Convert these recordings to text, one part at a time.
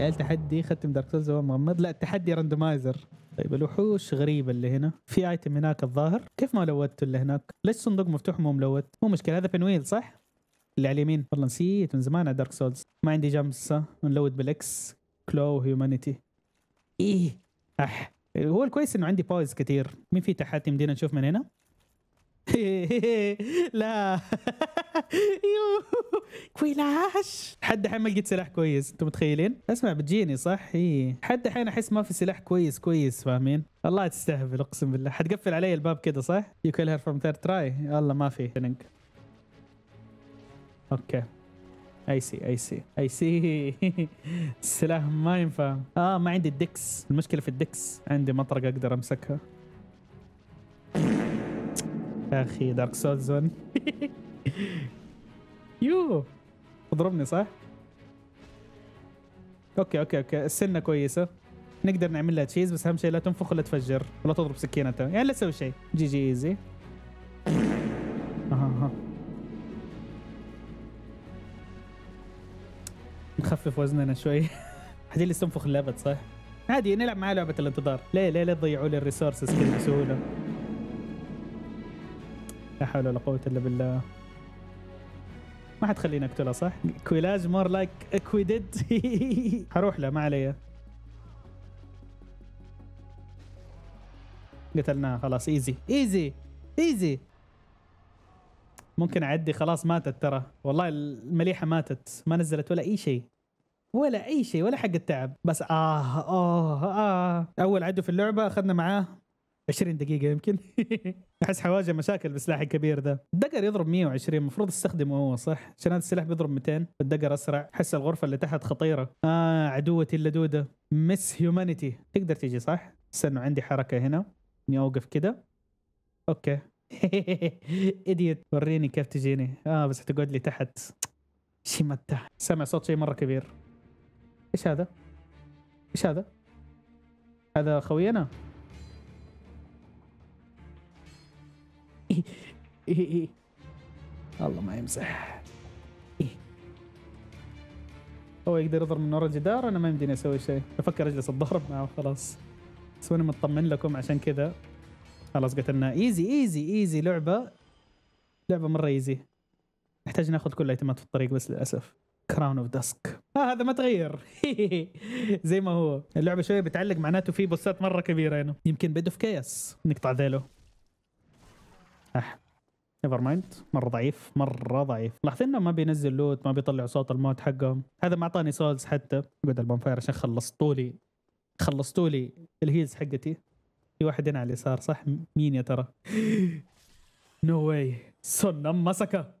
قال تحدي ختم دارك سولز هو مغمض. لا التحدي راندمايزر. طيب الوحوش غريبه اللي هنا، في ايتم هناك الظاهر. كيف ما لوتته اللي هناك؟ ليش صندوق مفتوح مو ملوت؟ مو مشكله، هذا بنويل صح؟ اللي على اليمين والله نسيت من زمان على دارك سولز. ما عندي جمسه، نلوت بالاكس كلو هيومانيتي. ايه اح هو الكويس انه عندي باوز كثير. مين في تحت يمدينا نشوف من هنا؟ لا كويلاش لحد الحين ما لقيت سلاح كويس، انتم متخيلين؟ اسمع بتجيني صح؟ اي لحد الحين احس ما في سلاح كويس كويس، فاهمين؟ الله تستهبل اقسم بالله، حتقفل علي الباب كذا صح؟ يو كيل هير فروم ثيرد تراي، والله ما في فيننج. اوكي اي سي اي سي اي سي السلاح ما ينفع. ما عندي الدكس، المشكله في الدكس، عندي مطرقه اقدر امسكها. يا اخي دارك سولز 1 يو اضربني صح؟ اوكي اوكي اوكي السنه كويسه، نقدر نعمل لها تشيز، بس اهم شيء لا تنفخ ولا تفجر ولا تضرب سكينتها، يعني لا تسوي شيء. جي جي ايزي. نخفف وزننا شوي. هذه اللي تنفخ اللابت صح؟ عادي نلعب معاه لعبه الانتظار، ليه تضيعوا لي الريسورسز كذا بسهوله؟ لا حول ولا قوة إلا بالله. ما حتخليني أقتلها صح؟ كويلاج مور لايك اكويدد. حروح له ما علي. قتلناها خلاص ايزي ايزي ايزي. ممكن أعدي خلاص، ماتت ترى، والله المليحة ماتت، ما نزلت ولا أي شيء. ولا أي شيء ولا حق التعب، بس أول عدو في اللعبة أخذنا معاه 20 دقيقة يمكن. احس حواجه مشاكل بالسلاح الكبير ذا، الدقر يضرب 120 المفروض استخدمه هو صح؟ عشان هذا السلاح بيضرب 200 والدقر اسرع. احس الغرفة اللي تحت خطيرة. عدوتي اللدودة مس هيومانيتي، تقدر تيجي صح؟ استنوا عندي حركة هنا اني اوقف كده. اوكي. ايديت وريني كيف تجيني. بس حتقعد لي تحت. شي متى سمع صوت شيء مرة كبير. ايش هذا؟ ايش هذا؟ هذا خوينا؟ الله ما يمزح. هو يقدر يضرب من ورا الجدار، انا ما يمديني اسوي شيء، بفكر اجلس اتضارب معه خلاص. بس وانا مطمن لكم عشان كذا خلاص قتلنا. ايزي ايزي ايزي، لعبة مرة ايزي. نحتاج ناخذ كل الايتمات في الطريق بس للاسف. كراون اوف داسك هذا ما تغير. زي ما هو. اللعبة شوية بتعلق، معناته في بوسات مرة كبيرة هنا. يمكن بدو في كيس نقطع ذيله. نيفر مايند. مره ضعيف مره ضعيف. لاحظين انه ما بينزل لوت، ما بيطلع صوت الموت حقهم. هذا ما اعطاني سولز حتى. اقعد البونفاير عشان خلصتولي الهيلز حقتي. في واحد هنا على اليسار صح؟ مين يا ترى؟ نو واي سنم مسكه.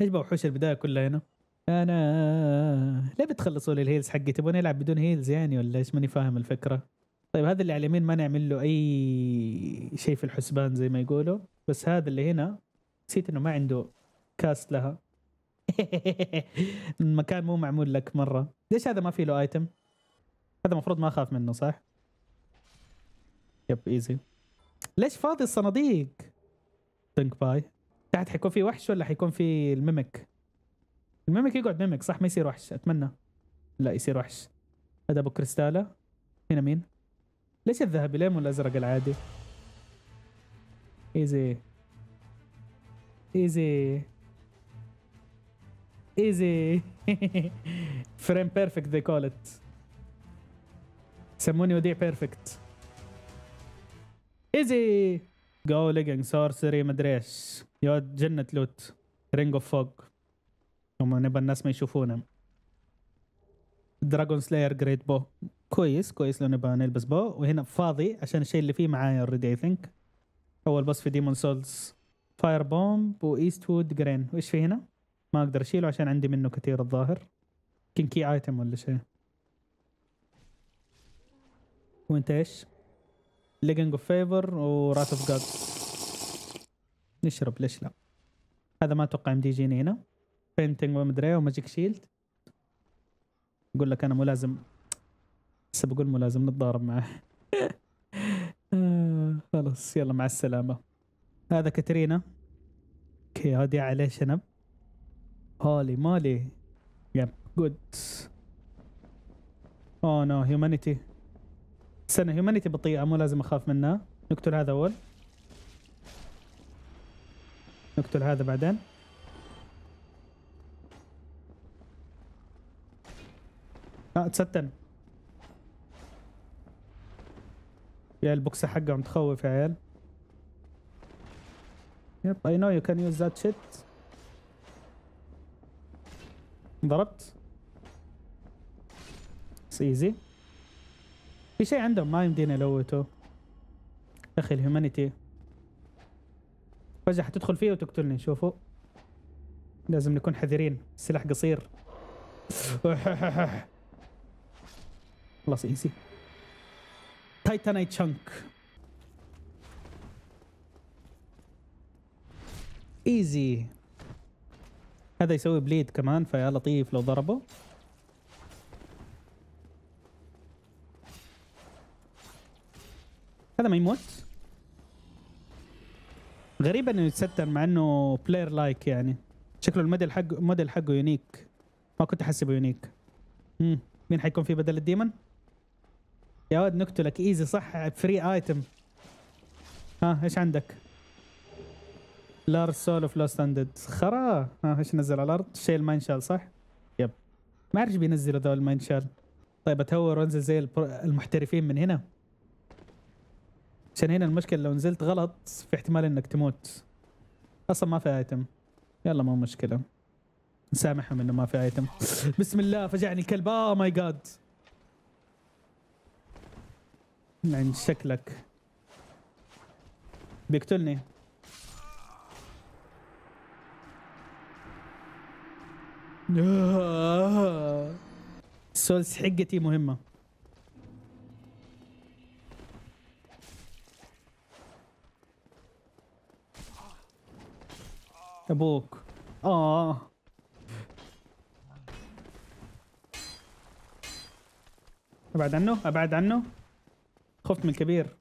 ايش بوحوش البدايه كلها هنا؟ انا ليه بتخلصوا لي الهيلز حقتي؟ تبغون يلعب بدون هيلز يعني ولا ايش؟ ماني فاهم الفكره. طيب هذا اللي على اليمين ما نعمل له اي شيء في الحسبان زي ما يقولوا، بس هذا اللي هنا نسيت انه ما عنده كاست لها. المكان مو معمول لك مره. ليش هذا ما في له ايتم؟ هذا المفروض ما اخاف منه صح؟ يب ايزي. ليش فاضي الصناديق؟ ثينك باي. تحت حيكون في وحش ولا حيكون في الميمك؟ الميمك يقعد ميمك صح، ما يصير وحش اتمنى. لا يصير وحش. هذا ابو كريستاله. هنا مين؟ ليش الذهبي ليه مو الازرق العادي؟ ايزي ايزي ايزي. فريم بيرفكت ذي كول ات، يسموني وديع بيرفكت. ايزي جو ليجنج سورسري مدري ايش. يا جنة لوت. رينج اوف فوج هم نبى الناس ما يشوفونا. دراجون سلاير جريت بو كويس كويس لو نبغى نلبس بو. وهنا فاضي عشان الشيء اللي فيه معايا اوريدي اي ثينك. اول بوس في ديمون سولز فاير بومب وايست وود جرين. وايش في هنا؟ ما اقدر اشيله عشان عندي منه كثير الظاهر. يمكن كي ايتم ولا شيء. وانت ايش؟ ليجنج اوف فيفر وراث اوف جاد. نشرب ليش لا؟ هذا ما اتوقع يمدي يجيني هنا. بينتنج ومدري وماجيك شيلد. اقول لك انا مو لازم، بس بقول مو لازم نتضارب معه. خلاص يلا مع السلامة. هذا كاترينا. اوكي هادي عليه شنب. هولي مالي. يب جود. اوه نو هيومانيتي. استنى هيومانيتي بطيئة مو لازم اخاف منها. نقتل هذا اول. نقتل هذا بعدين. تستن. يا البوكس حقه متخوف يا عيال. يب اي نو يو كان يوز ذات شيت. ضربت. اتس ايزي. في شيء عندهم ما يمديني الوته. يا اخي الهيومانيتي. فجأة حتدخل فيه وتقتلني شوفوا. لازم نكون حذرين، السلاح قصير. خلاص ايزي. تايتانايت شانك. ايزي. هذا يسوي بليد كمان فيا لطيف لو ضربه. هذا ما يموت. غريب انه يتستر مع انه بلاير لايك يعني. شكله الموديل حقه يونيك. ما كنت احسبه يونيك. مين حيكون فيه بدل الديمن؟ يا ولد نقتلك ايزي صح فري ايتم. ها ايش عندك؟ لارج سول اوف لوست اندد خرا. ها ايش نزل على الارض؟ شيل ماين شال صح؟ يب ما اعرفش بينزلوا ذول الماين شال. طيب اتهور وانزل زي المحترفين من هنا. عشان هنا المشكلة لو نزلت غلط في احتمال انك تموت. اصلا ما في ايتم. يلا مو مشكلة. نسامحهم انه ما في ايتم. بسم الله فجعني الكلب. اوه ماي جاد. من شكلك بيقتلني. السولز حقتي مهمة. ابوك. ابعد عنه ابعد عنه. خفت من الكبير.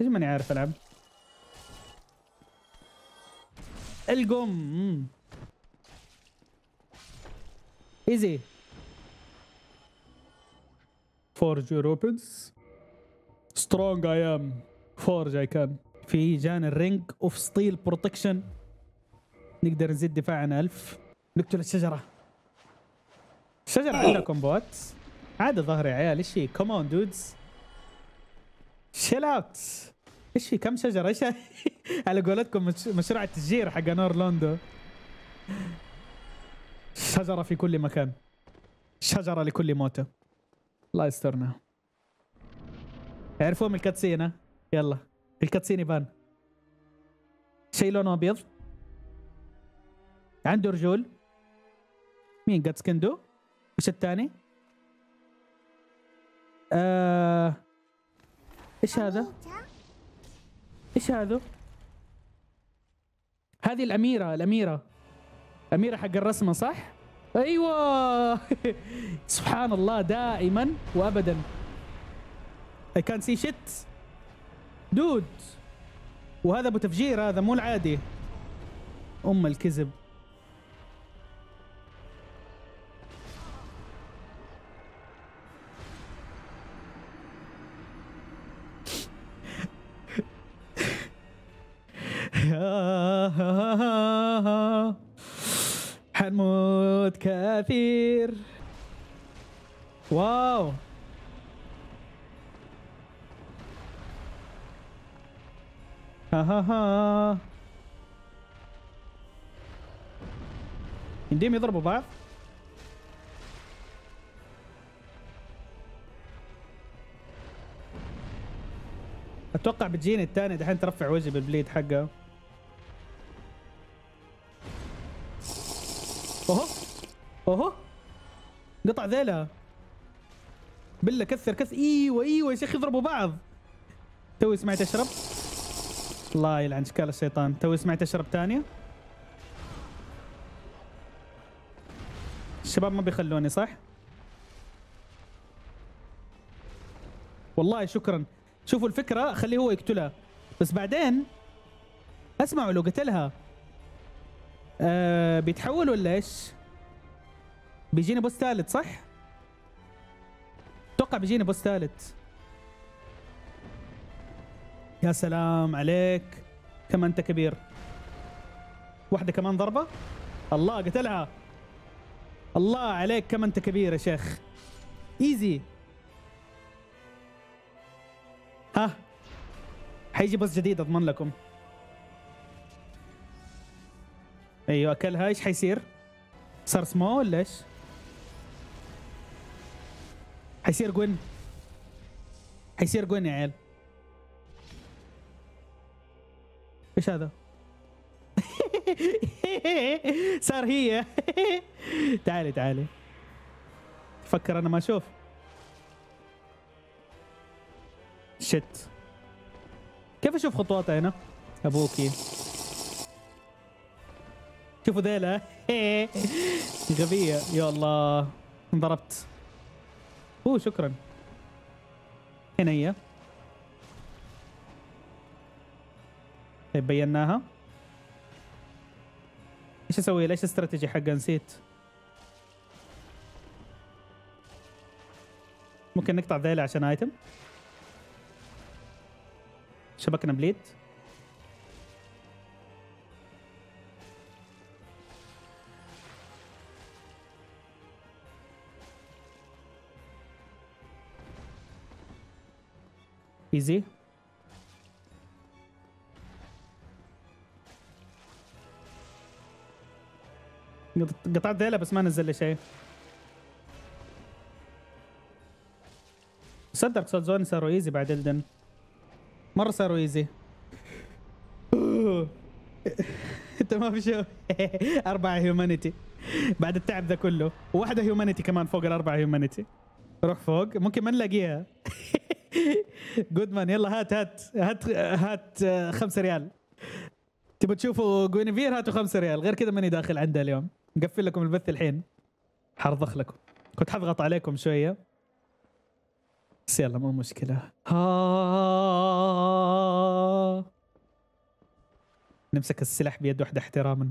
ليش ماني عارف العب؟ القم. ايزي. فورج يور ويبنز. سترونج اي ام. فورج اي كان. في جان الرينج اوف ستيل بروتكشن. نقدر نزيد دفاعنا 1000. نقتل الشجرة. الشجرة عندها كومبوات. عادي ظهري يا عيال. ايش في؟ كمان دودز شيل اوت. ايش في؟ كم شجره؟ ايش على قولتكم مشروع التشجير حق نور لوندو. شجره في كل مكان، شجره لكل موته. الله يسترنا. تعرفوا من الكاتسينه؟ يلا الكاتسين يبان شيء لونه ابيض عنده رجول. مين قد سكندو؟ وش الثاني؟ ايش هذا؟ ايش هذا؟ هذه الاميرة، اميرة حق الرسمة صح؟ ايوه. سبحان الله دائما وابدا. I can't see shit. دود. وهذا ابو تفجير، هذا مو العادي. ام الكذب. حنموت كثير. واو ها ها ها. يمديهم يضربوا بعض. اتوقع بتجيني الثاني دحين ترفع وجهي بالبليد حقه. اوه اوه قطع ذيلها. بالله كثر كثر. ايوه يا شيخ يضربوا بعض. توي سمعت اشرب. الله يلعن شكال الشيطان. توي سمعت اشرب ثانيه. الشباب ما بيخلوني صح؟ والله شكرا. شوفوا الفكره خليه هو يقتلها بس بعدين اسمعوا لو قتلها بيتحول ولا ايش؟ بيجيني بوس ثالث صح؟ اتوقع بيجيني بوس ثالث. يا سلام عليك كما انت كبير. واحدة كمان ضربة. الله قتلها. الله عليك كما انت كبير يا شيخ. ايزي. ها حيجي بوس جديد اضمن لكم. ايوه اكلها. ايش حيصير؟ صار سمو ولا ايش؟ حيصير جوين. حيصير جوين يا عيال. ايش هذا؟ صار هي. تعالي تعالي. فكر انا ما اشوف. شت. كيف اشوف خطواتها هنا؟ ابوكي. شوفوا ذيلا غبية. يا الله انضربت. اوه شكرا. هنا هي. طيب بيناها. ايش اسوي؟ ليش الاستراتيجي حقها نسيت. ممكن نقطع ذيلا عشان ايتم. شبكنا بليد. ايزي. قطعت ذيلا بس ما نزل لي شيء. صدق سول زون صاروا ايزي بعد الدن. مرة صاروا ايزي. انت ما في شيء. 4 هيومانيتي بعد التعب ذا كله. وواحدة هيومانيتي كمان فوق ال4 هيومانيتي. روح فوق ممكن ما نلاقيها. جودمان يلا هات هات هات هات 5 ريال. تبغوا تشوفوا جوينيفير هاتوا 5 ريال، غير كذا ماني داخل عندها اليوم. مقفل لكم البث الحين. حرضخ لكم. كنت حضغط عليكم شويه بس يلا مو مشكله. نمسك السلاح بيد واحده احتراما.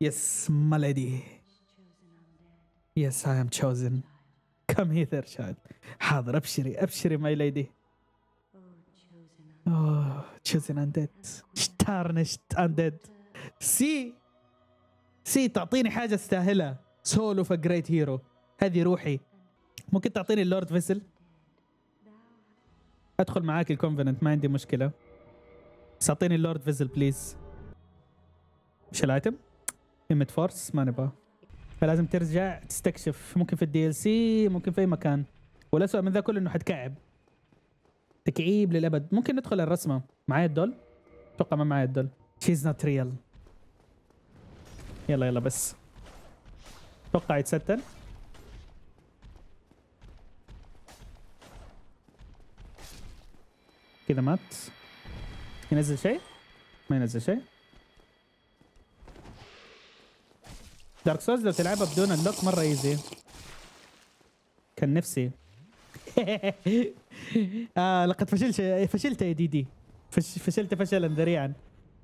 يس مالدي. يس اي ام تشوزن. كم هيثر شايل. حاضر ابشري ابشري ماي ليدي. اوه تشوزن انديد. شتارنشت انديد. سي سي تعطيني حاجه استاهلها. سول اوف ا جريت هيرو. هذه روحي. ممكن تعطيني اللورد فيسل؟ ادخل معاك الكونفننت ما عندي مشكله. بس اعطيني اللورد فيسل بليز. مش الايتم؟ ايمت فورس ما نبغاه. فلازم ترجع تستكشف. ممكن في الدي ال سي، ممكن في اي مكان. والاسوء من ذا كله انه حتكعب. تكعيب للابد. ممكن ندخل الرسمه. معايا الدول؟ اتوقع ما معايا الدول. شيز نوت ريال. يلا يلا بس. اتوقع يتستر. كذا مات. ينزل شيء؟ ما ينزل شيء. دارك سولز لو تلعبها بدون اللوك مره ايزي. كان نفسي. لقد فشلت يا ديدي. فشلت فشلا ذريعا.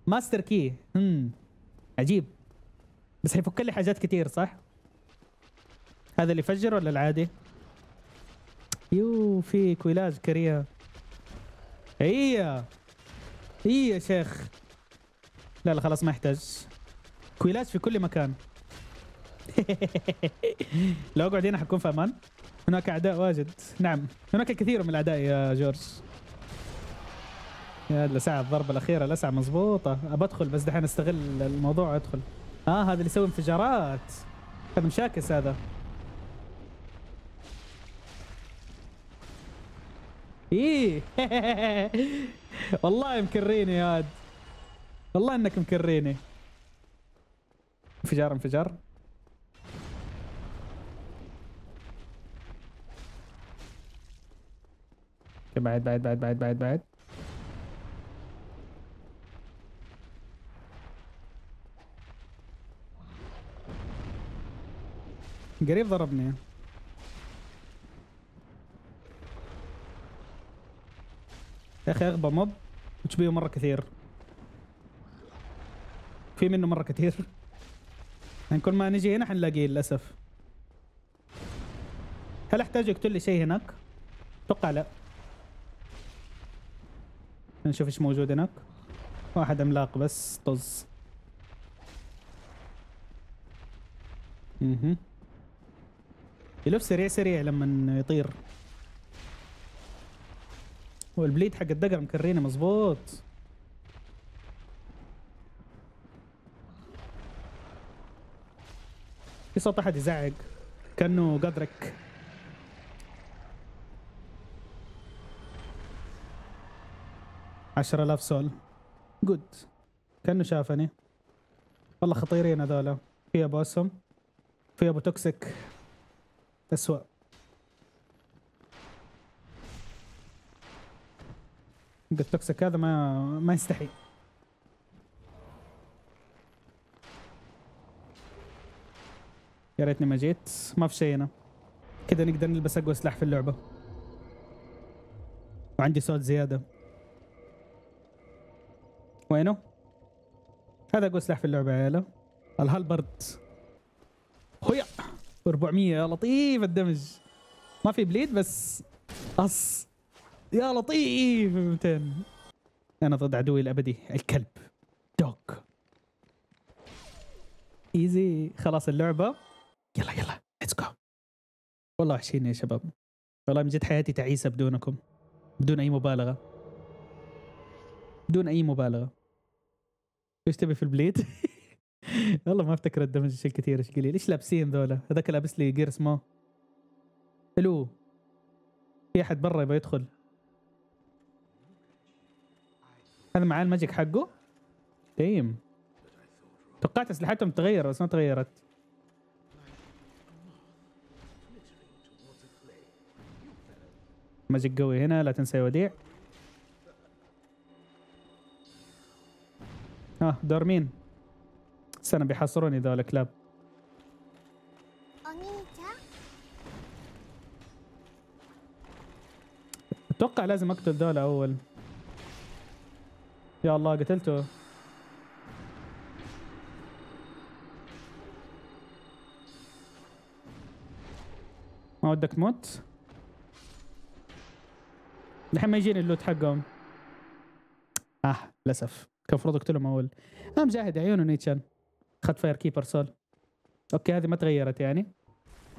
ماستر كي. عجيب. بس حيفك لي حاجات كثير صح؟ هذا اللي يفجر ولا العادي؟ يو في كويلاج كريهه. هي هي يا شيخ. لا لا خلاص ما يحتاج. كويلاج في كل مكان. لو اقعد هنا حكون في امان. هناك اعداء واجد. نعم هناك الكثير من الاعداء يا جورج. يا لسعة الضربه الاخيره. لسعة مضبوطه. ابدخل بس دحين استغل الموضوع وادخل. هذا اللي يسوي انفجارات. هذا مشاكس هذا. ايه. والله مكريني يا واد. والله انك مكريني. انفجار انفجار. بعد بعد بعد بعد بعد بعد. قريب ضربني. يا اخي اغبى موب وتشبيه مره كثير. في منه مره كثير. يعني كل ما نجي هنا حنلاقيه للأسف. هل احتاج اقتل لي شيء هناك؟ اتوقع لا. نشوف ايش موجود هناك. واحد عملاق بس طز. اها. يلف سريع سريع لما يطير. والبليد حق الدقع مكرينه مظبوط. في صوت احد يزعق كانه قدرك. عشرة آلاف سول جود. كانه شافني. والله خطيرين هذولا. في ابو اسهم، في ابو توكسيك اسوأ. التوكسيك هذا ما يستحي. يا ريتني ما جيت. ما في شيء هنا. كذا نقدر نلبس اقوى سلاح في اللعبه. وعندي سول زياده. وينه؟ هذا اقوى سلاح في اللعبه يا عياله. الهالبرد. هويا 400 يا لطيف الدمج. ما في بليد بس قص. يا لطيف 200. انا ضد عدوي الابدي الكلب. دوغ. ايزي خلاص اللعبه. يلا يلا ليتس جو. والله وحشيني يا شباب. والله من جد حياتي تعيسه بدونكم. بدون اي مبالغه. بدون اي مبالغه. ايش تبي في البليد؟ والله ما افتكر الدمج شيء كثير. ايش قليل. ايش لابسين ذولا؟ هذاك لابس لي جير سمو. الو في احد برا يبغى يدخل؟ هذا معاه الماجيك حقه؟ دايم. توقعت اسلحتهم تتغير بس ما تغيرت. ماجيك قوي هنا لا تنسى يا وديع. دور مين؟ استنى بيحاصروني ذول الكلاب. اتوقع لازم اقتل ذول اول. يا الله قتلته. ما ودك تموت؟ لحين ما يجيني اللوت حقهم. للاسف كان المفروض اقتلهم اول. انا مجاهد عيونه نيتشان. اخذت فاير كيبر سول. اوكي هذه ما تغيرت يعني.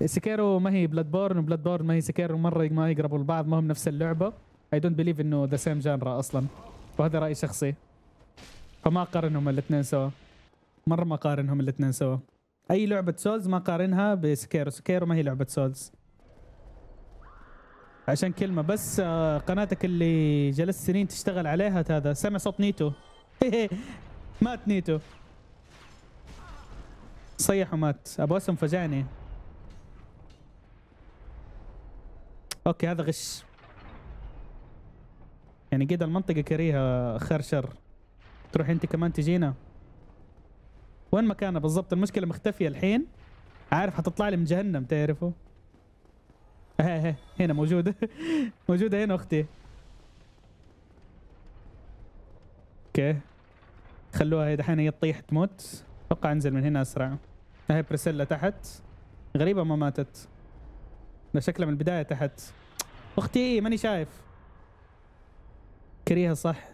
سكيرو ما هي بلاد بورن وبلاد بورن ما هي سكيرو، مره ما يقربوا لبعض، ما هم نفس اللعبه. اي دونت بليف انه ذا سيم جانرا اصلا، وهذا راي شخصي. فما اقارنهم الاثنين سوا. مره ما اقارنهم الاثنين سوا. اي لعبه سولز ما اقارنها بسكيرو. سكيرو ما هي لعبه سولز. عشان كلمه بس قناتك اللي جلست سنين تشتغل عليها هذا. سمع صوت نيتو. مات نيتو. صيح ومات. ابو اسم فجعني. اوكي هذا غش. يعني كده المنطقة كريهة خير شر. تروح انت كمان تجينا. وين مكانه بالضبط؟ المشكلة مختفية الحين. عارف حتطلع لي من جهنم تعرفوا. ها هنا موجودة. موجودة هنا اختي. اوكي خلوها دحين هي تطيح تموت. اتوقع انزل من هنا اسرع. هاي بريسيلا تحت. غريبة ما ماتت. ده شكلها من البداية تحت. اختي ماني شايف. كريهة صح.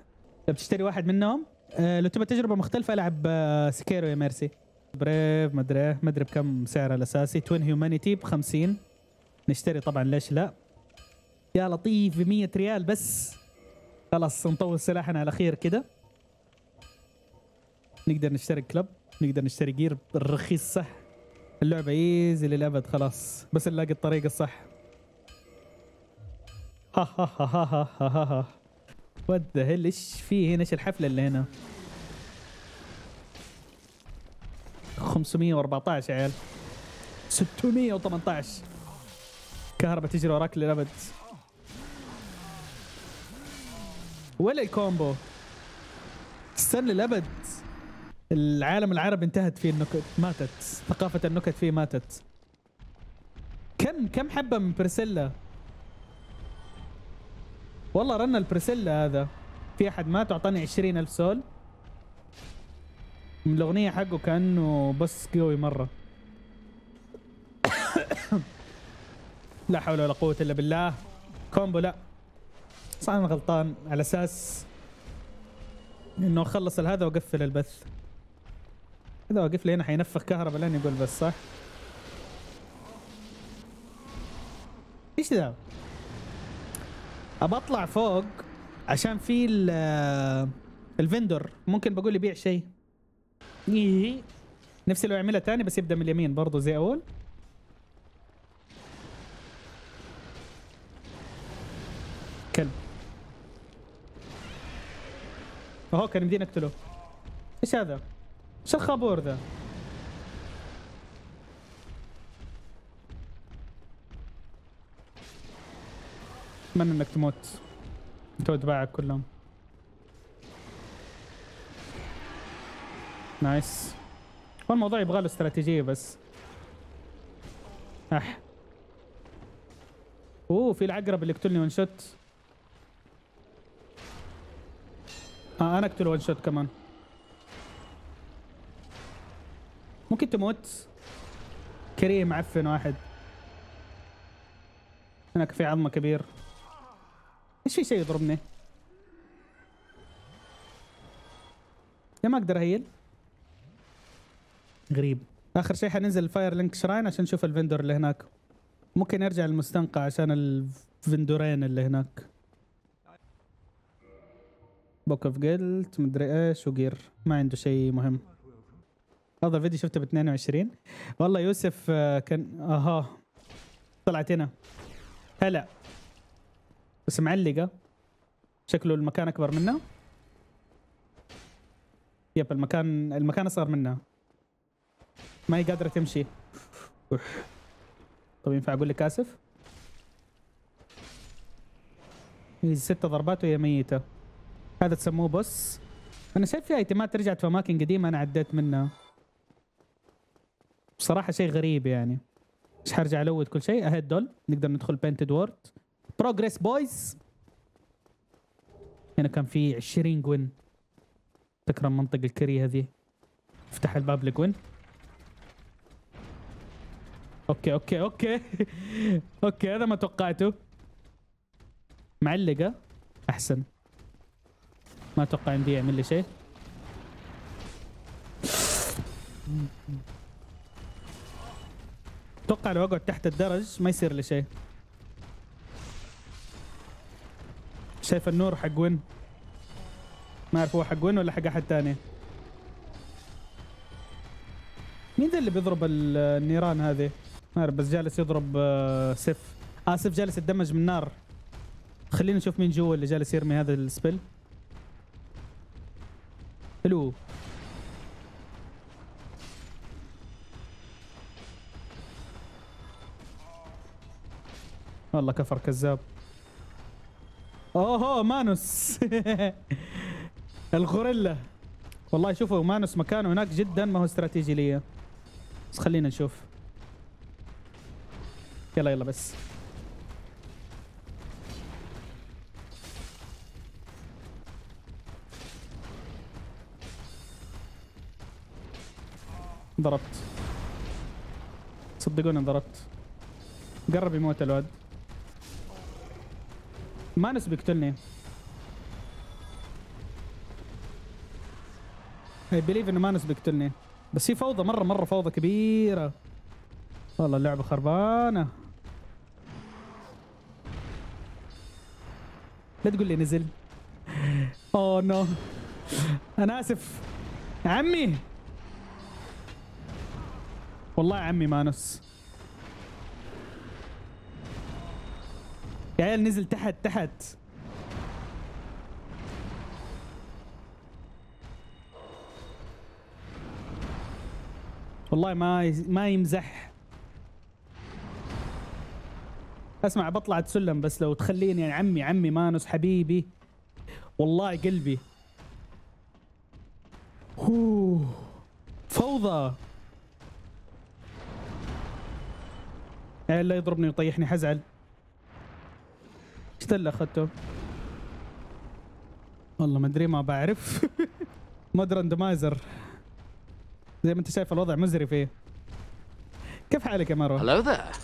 بتشتري واحد منهم. لو تبى تجربة مختلفة العب سكيرو يا ميرسي. بريف مدري بكم سعرها الاساسي. توين هيومانيتي ب 50. نشتري طبعا ليش لا. يا لطيف ب 100 ريال بس. خلاص نطول سلاحنا على خير كده. نقدر نشتري كلب، نقدر نشتري جير الرخيص صح. اللعبة ايزي للأبد خلاص، بس نلاقي الطريقة الصح. ها ها ها ها ها ها ها. وات ذا هيل ايش في هنا؟ ايش الحفلة اللي هنا؟ 514 يا عيال. 618. كهرباء تجري وراك للأبد. ولا الكومبو. استنى للأبد. العالم العربي انتهت فيه النكت، ماتت ثقافة النكت فيه، ماتت. كم حبة من برسيلا. والله رن البرسيلا هذا. في أحد مات وأعطاني 20,000 سول. الاغنيه حقه كانه بس قوي مره. لا حول ولا قوه الا بالله. كومبو لا صح، انا غلطان على اساس انه اخلص هذا واقفل البث. اذا وقف لي هنا حينفخ كهرباء لين يقول بس صح. ايش ذا؟ ابى اطلع فوق عشان في الفندور ممكن بقول يبيع شيء. ايه نفسي لو يعملها ثاني بس يبدا من اليمين برضه زي اول. كلب اهو كان يمديني اقتله. ايش هذا؟ ايش الخابور ذا؟ اتمنى انك تموت انت واتباعك كلهم. نايس. هو الموضوع يبغى له استراتيجيه بس. اح اوه في العقرب اللي يقتلني ون شوت. انا اقتله ون شوت كمان. ممكن تموت كريم معفن واحد. هناك في عظمه كبير. ايش في شيء يضربني؟ يا ما اقدر اهيل. غريب. اخر شيء حننزل الفاير لينك شراين عشان نشوف الفندور اللي هناك. ممكن ارجع للمستنقع عشان الفندورين اللي هناك. بوك اوف جلت مدري ايش وجير ما عنده شيء مهم. هذا الفيديو شفته ب 22 والله. يوسف كان اها طلعت هنا. هلا بس معلقه شكله المكان اكبر منها. يب المكان اصغر منها ما هي قادره تمشي. طب ينفع اقول لك اسف؟ هي 6 ضربات وهي ميته. هذا تسموه بوس. انا شايف في ايتمات رجعت في اماكن قديمه انا عديت منها بصراحه، شيء غريب يعني. مش حرجع الود كل شيء. اهيد دول نقدر ندخل بينتد وورد. بروجريس بويز. هنا كان في 20 جوين. تكرم منطقة الكريه هذه. افتح الباب لجوين. اوكي اوكي اوكي. اوكي هذا ما توقعته. معلقة احسن. ما اتوقع ان دي يعمل لي شيء. اتوقع لو اقعد تحت الدرج ما يصير لي شيء. شايف النور حق وين؟ ما اعرف هو حق وين ولا حق احد ثاني. مين ذا اللي بيضرب النيران هذه؟ ما اعرف بس جالس يضرب سيف. سيف جالس يتدمج من النار. خلينا نشوف مين جوا اللي جالس يرمي هذا السبيل. الو والله كفر كذاب. اوه مانوس. الغوريلا. والله شوفوا مانوس مكانه هناك جدا ما هو استراتيجي ليا، بس خلينا نشوف. يلا يلا بس. ضربت. صدقوني ضربت. قرب يموت الواد. مانوس بيقتلني. اي بليف انه مانوس بيقتلني، بس هي فوضى مره فوضى كبيره. والله اللعبه خربانه. لا تقول لي نزل. اوه نو. انا اسف. عمي. والله عمي مانوس. يا عيال نزل تحت. والله ما يمزح. اسمع بطلع سلم بس لو تخليني يعني. عمي مانوس حبيبي والله قلبي. اوه فوضى. يا عيال لا يضربني ويطيحني حزعل. ايش ذا اللي اخذته؟ والله ما ادري ما بعرف. مود راندمايزر زي ما انت شايف الوضع مزري فيه. كيف حالك يا مروه؟ Hello there.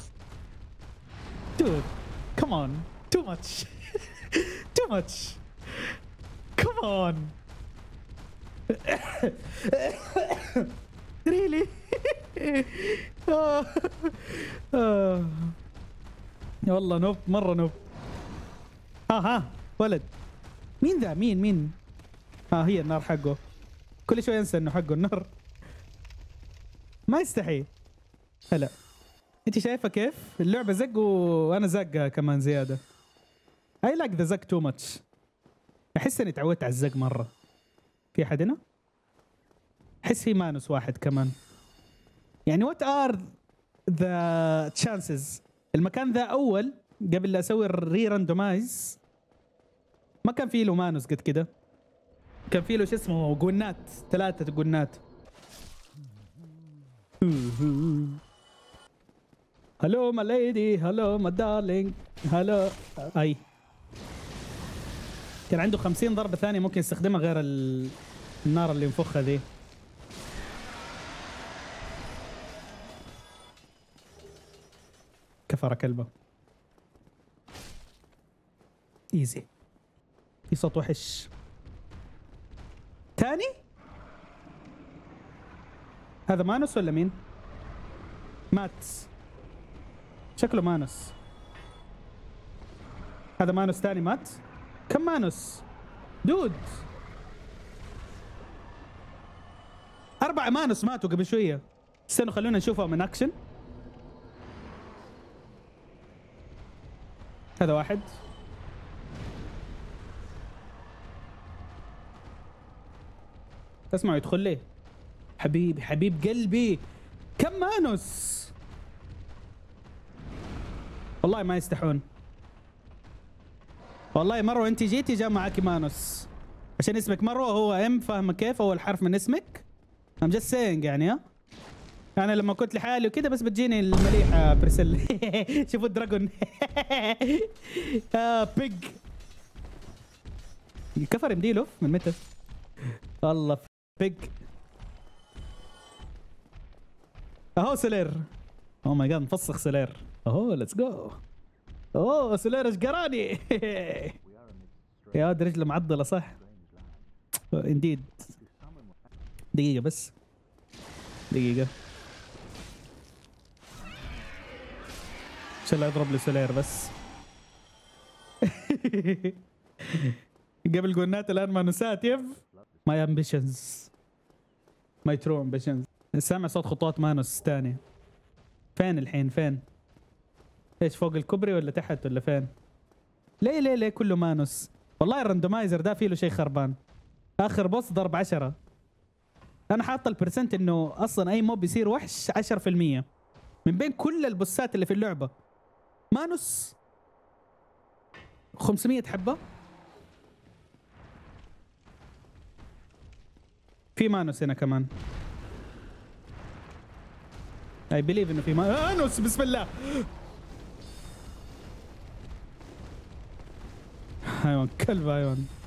Dude, come on. Too much. Too much. Come on. Really? والله نوب مرة نوب. ها ولد. مين ذا؟ مين؟ هي النار حقه. كل شوي انسى انه حقه النار. ما يستحي. هلا. انت شايفه كيف؟ اللعبة زق وانا زقها كمان زيادة. I like the زق too much. احس اني تعودت على الزق مرة. في احد هنا؟ احس في مانوس واحد كمان. يعني what are the chances؟ المكان ذا اول قبل لا اسوي الري راندومايز ما كان في له مانوس قد كده. كان في له شو اسمه قنات، 3 قنات. هلو ما ليدي، هلو ما دارلينج، هلو. اي كان عنده 50 ضربة ثانية ممكن يستخدمها غير النار اللي ينفخها ذي. كفر كلبه. ايزي. في صوت وحش. ثاني؟ هذا مانوس ولا مين؟ مات. شكله مانوس. هذا مانوس ثاني مات؟ كم مانوس؟ دود. 4 مانوس ماتوا قبل شوية. استنوا خلونا نشوفها من اكشن. هذا واحد. اسمعوا يدخل لي. حبيبي حبيب قلبي. كم مانوس؟ والله ما يستحون. والله مروه انت جيتي جاء معاكي مانوس. عشان اسمك مروه هو ام فاهمه كيف اول حرف من اسمك؟ ام جاست سينج يعني ها؟ انا لما كنت لحالي وكذا بس بتجيني المليحه برسل. شوفوا الدراجون. بيج. الكفر مديله من متى؟ والله بيج. اهو سلير. اوه ماي جاد نفسخ سلير. اوه ليتس جو. اوه سلير ايش قراني. يا ولد رجله معضله صح؟ انديد. دقيقة بس. دقيقة. ان شاء الله يضرب لي سلير بس. قبل قلنات الان مانوسات يف. ماي امبيشنز. ماي ترو امبيشنز. سامع صوت خطوات مانوس ثاني. فين الحين فين؟ ايش فوق الكوبري ولا تحت ولا فين؟ ليه ليه ليه كله مانوس؟ والله الراندومايزر ده فيه له شيء خربان. اخر بوس ضرب 10. انا حاطه البرسنت انه اصلا اي موب يصير وحش 10% من بين كل البوسات اللي في اللعبه. مانوس 500 حبه. في مانوس هنا كمان. اي بليف انه في مانوس. بسم الله. حيوان كلب حيوان.